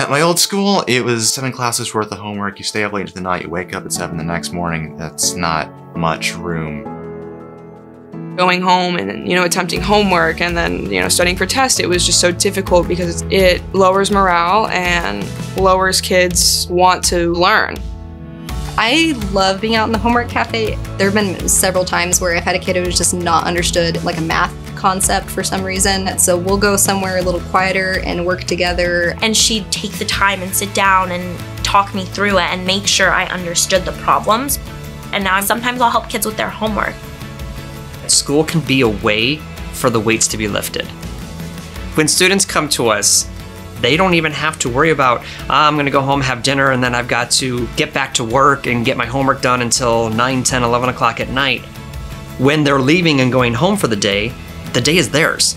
At my old school, it was 7 classes worth of homework. You stay up late into the night, you wake up at 7 the next morning. That's not much room. Going home and then, attempting homework and then, studying for tests, it was just so difficult because it lowers morale and lowers kids' want to learn. I love being out in the Homework Cafe. There have been several times where I've had a kid who has just not understood like a math concept for some reason. So we'll go somewhere a little quieter and work together. And she'd take the time and sit down and talk me through it and make sure I understood the problems. And now sometimes I'll help kids with their homework. School can be a way for the weights to be lifted. When students come to us, they don't even have to worry about, I'm gonna go home, have dinner, and then I've got to get back to work and get my homework done until 9, 10, 11 o'clock at night. When they're leaving and going home for the day is theirs.